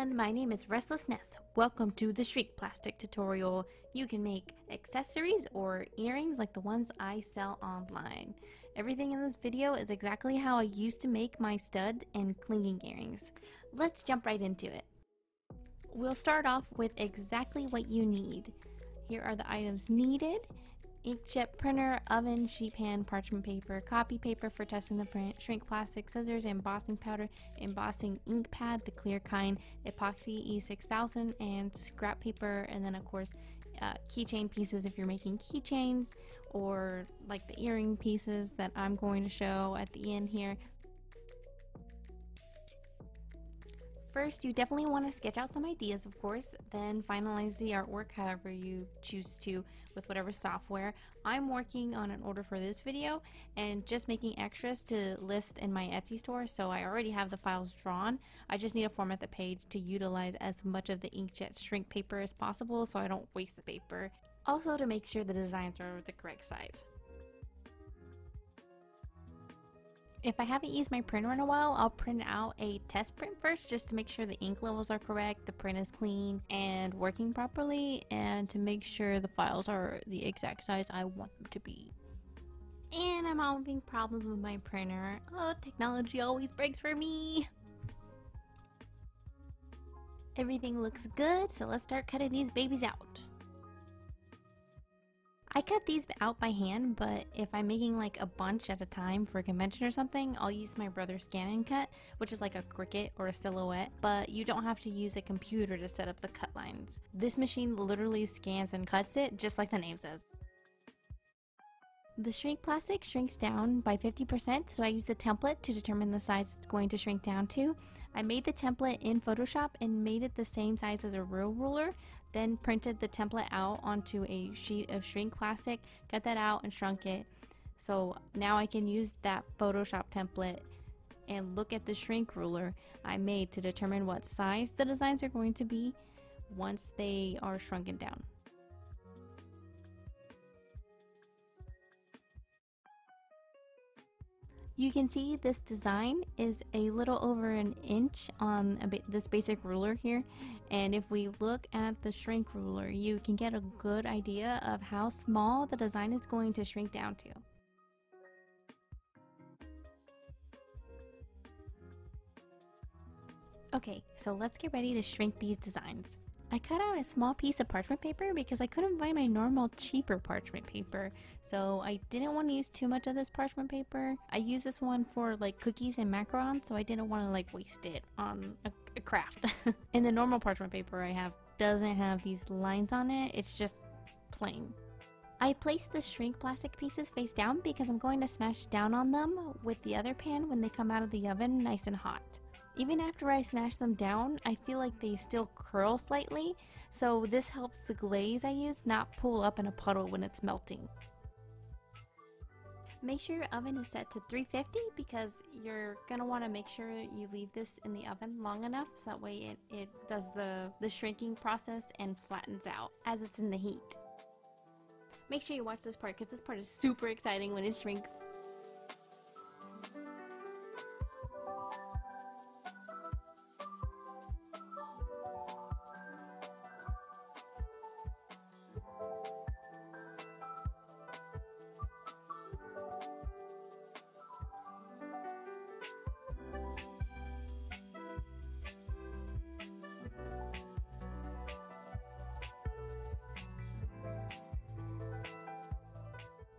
everyone, my name is Restless Ness. Welcome to the Shrink Plastic tutorial. You can make accessories or earrings like the ones I sell online. Everything in this video is exactly how I used to make my stud and clinging earrings. Let's jump right into it. We'll start off with exactly what you need. Here are the items needed: Inkjet printer, oven, sheet pan, parchment paper, copy paper for testing the print, shrink plastic, scissors, embossing powder, embossing ink pad, the clear kind, epoxy E6000, and scrap paper, and then of course keychain pieces if you're making keychains, or like the earring pieces that I'm going to show at the end here. First, you definitely want to sketch out some ideas, of course, then finalize the artwork however you choose to with whatever software. I'm working on an order for this video and just making extras to list in my Etsy store, so I already have the files drawn. I just need to format the page to utilize as much of the inkjet shrink paper as possible so I don't waste the paper. Also, to make sure the designs are the correct size. If I haven't used my printer in a while, I'll print out a test print first just to make sure the ink levels are correct, the print is clean and working properly, and to make sure the files are the exact size I want them to be. And I'm having problems with my printer. Oh, technology always breaks for me. Everything looks good, so let's start cutting these babies out. I cut these out by hand, but if I'm making like a bunch at a time for a convention or something, I'll use my brother's ScanNCut, which is like a Cricut or a Silhouette, but you don't have to use a computer to set up the cut lines. This machine literally scans and cuts it, just like the name says. The shrink plastic shrinks down by 50%, so I use a template to determine the size it's going to shrink down to. I made the template in Photoshop and made it the same size as a real ruler, then printed the template out onto a sheet of shrink plastic, cut that out and shrunk it. So now I can use that Photoshop template and look at the shrink ruler I made to determine what size the designs are going to be once they are shrunken down. You can see this design is a little over an inch on this basic ruler here, and if we look at the shrink ruler, you can get a good idea of how small the design is going to shrink down to. Okay, so let's get ready to shrink these designs. I cut out a small piece of parchment paper because I couldn't find my normal cheaper parchment paper, so I didn't want to use too much of this parchment paper. I use this one for like cookies and macarons, so I didn't want to like waste it on a craft. And the normal parchment paper I have doesn't have these lines on it, it's just plain. I placed the shrink plastic pieces face down because I'm going to smash down on them with the other pan when they come out of the oven nice and hot. Even after I smash them down, I feel like they still curl slightly, so this helps the glaze I use not pull up in a puddle when it's melting. Make sure your oven is set to 350 because you're going to want to make sure you leave this in the oven long enough so that way it does the shrinking process and flattens out as it's in the heat. Make sure you watch this part because this part is super exciting when it shrinks.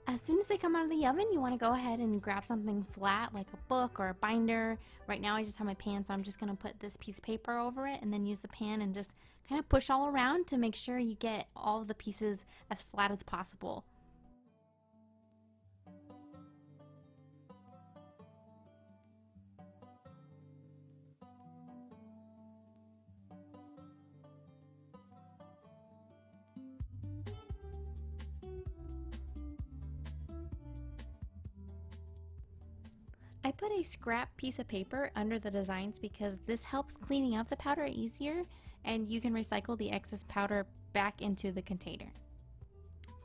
As soon as they come out of the oven, you want to go ahead and grab something flat like a book or a binder. Right now I just have my pan, so I'm just going to put this piece of paper over it and then use the pan and just kind of push all around to make sure you get all the pieces as flat as possible. I put a scrap piece of paper under the designs because this helps cleaning up the powder easier, and you can recycle the excess powder back into the container.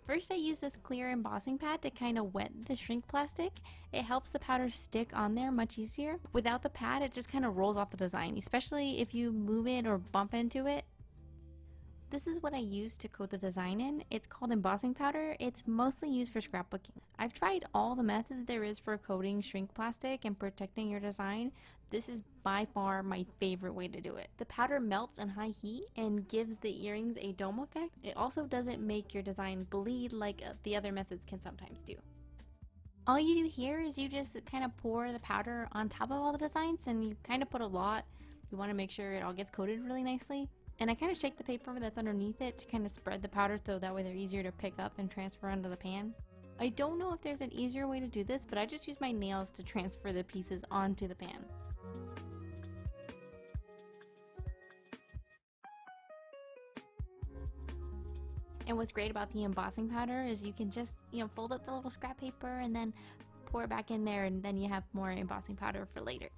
First, I use this clear embossing pad to kind of wet the shrink plastic. It helps the powder stick on there much easier. Without the pad, it just kind of rolls off the design, especially if you move it or bump into it. This is what I use to coat the design in. It's called embossing powder. It's mostly used for scrapbooking. I've tried all the methods there is for coating shrink plastic and protecting your design. This is by far my favorite way to do it. The powder melts in high heat and gives the earrings a dome effect. It also doesn't make your design bleed like the other methods can sometimes do. All you do here is you just kind of pour the powder on top of all the designs, and you kind of put a lot. You want to make sure it all gets coated really nicely. And I kind of shake the paper that's underneath it to kind of spread the powder so that way they're easier to pick up and transfer onto the pan. I don't know if there's an easier way to do this, but I just use my nails to transfer the pieces onto the pan. And what's great about the embossing powder is you can just, fold up the little scrap paper and then pour it back in there, and then you have more embossing powder for later.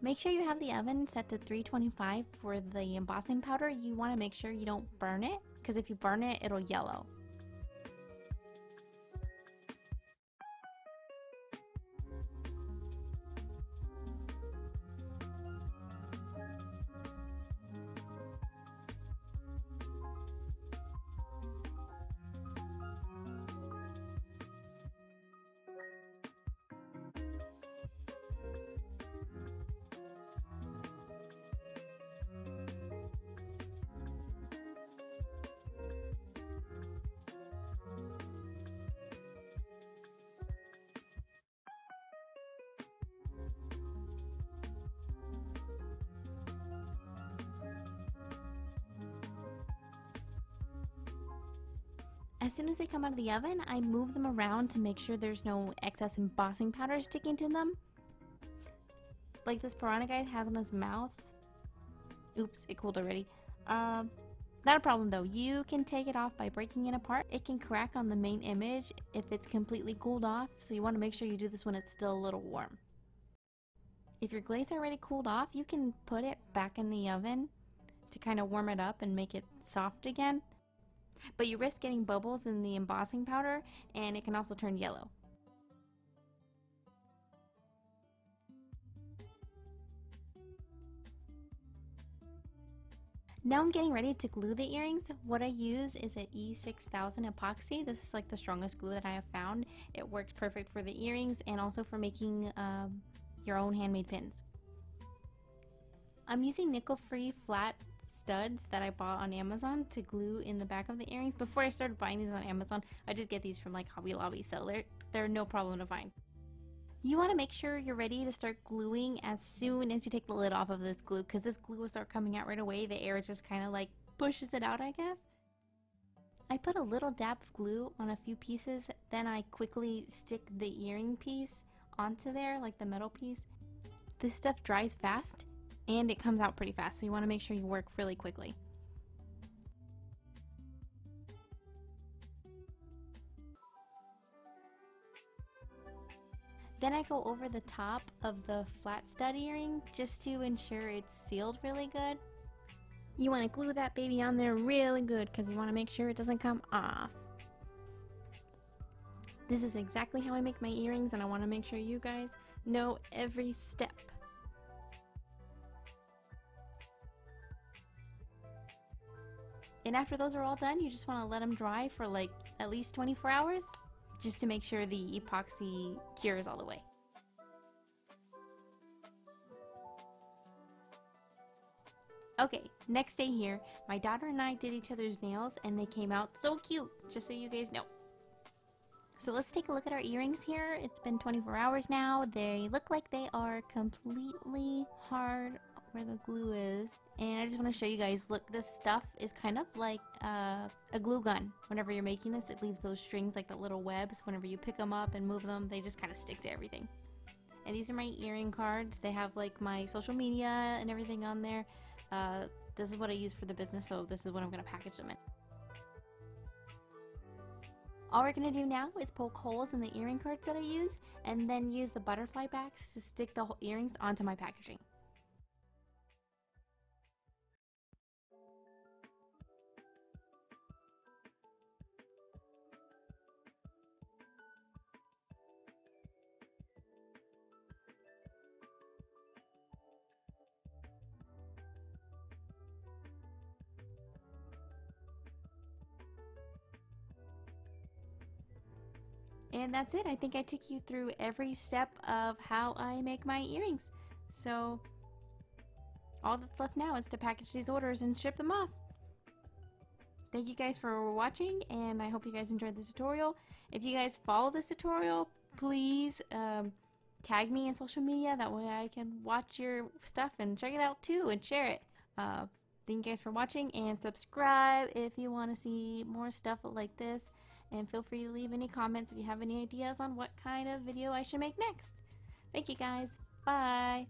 Make sure you have the oven set to 325 for the embossing powder. You want to make sure you don't burn it, because if you burn it, it'll yellow. As soon as they come out of the oven, I move them around to make sure there's no excess embossing powder sticking to them. Like this piranha guy has on his mouth. Oops, it cooled already. Not a problem though. You can take it off by breaking it apart. It can crack on the main image if it's completely cooled off, so you want to make sure you do this when it's still a little warm. If your glaze already cooled off, you can put it back in the oven to kind of warm it up and make it soft again. But you risk getting bubbles in the embossing powder, and it can also turn yellow. Now I'm getting ready to glue the earrings. What I use is an E6000 epoxy. This is like the strongest glue that I have found. It works perfect for the earrings and also for making your own handmade pins. I'm using nickel-free flat studs that I bought on Amazon to glue in the back of the earrings. Before I started buying these on Amazon, I did get these from like Hobby Lobby, so they're no problem to find. You want to make sure you're ready to start gluing as soon as you take the lid off of this glue, because this glue will start coming out right away. The air just kind of like pushes it out, I guess. I put a little dab of glue on a few pieces, then I quickly stick the earring piece onto there, like the metal piece. This stuff dries fast, and it comes out pretty fast, so you want to make sure you work really quickly. Then I go over the top of the flat stud earring just to ensure it's sealed really good. You want to glue that baby on there really good, because you want to make sure it doesn't come off. This is exactly how I make my earrings, and I want to make sure you guys know every step. And after those are all done, you just want to let them dry for like at least 24 hours, just to make sure the epoxy cures all the way. Okay, next day here, my daughter and I did each other's nails, and they came out so cute, just so you guys know. So let's take a look at our earrings here. It's been 24 hours now. They look like they are completely hard where the glue is, and I just want to show you guys, look, this stuff is kind of like a glue gun. Whenever you're making this, it leaves those strings like the little webs. Whenever you pick them up and move them, they just kind of stick to everything. And these are my earring cards. They have like my social media and everything on there. This is what I use for the business, so this is what I'm going to package them in. All we're going to do now is poke holes in the earring cards that I use and then use the butterfly backs to stick the earrings onto my packaging. And that's it. I think I took you through every step of how I make my earrings. So all that's left now is to package these orders and ship them off. Thank you guys for watching, and I hope you guys enjoyed this tutorial. If you guys follow this tutorial, please tag me in social media. That way I can watch your stuff and check it out too and share it. Thank you guys for watching, and subscribe if you want to see more stuff like this. And feel free to leave any comments if you have any ideas on what kind of video I should make next. Thank you guys. Bye.